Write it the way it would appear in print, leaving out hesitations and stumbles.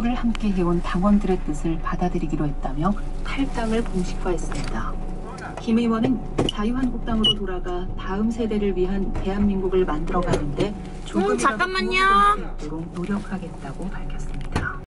선거를 함께 해온 당원들의 뜻을 받아들이기로 했다며 탈당을 공식화했습니다. 김 의원은 자유한국당으로 돌아가 다음 세대를 위한 대한민국을 만들어가는데 조금이라도 도움을 줄 수 있도록 노력하겠다고 밝혔습니다.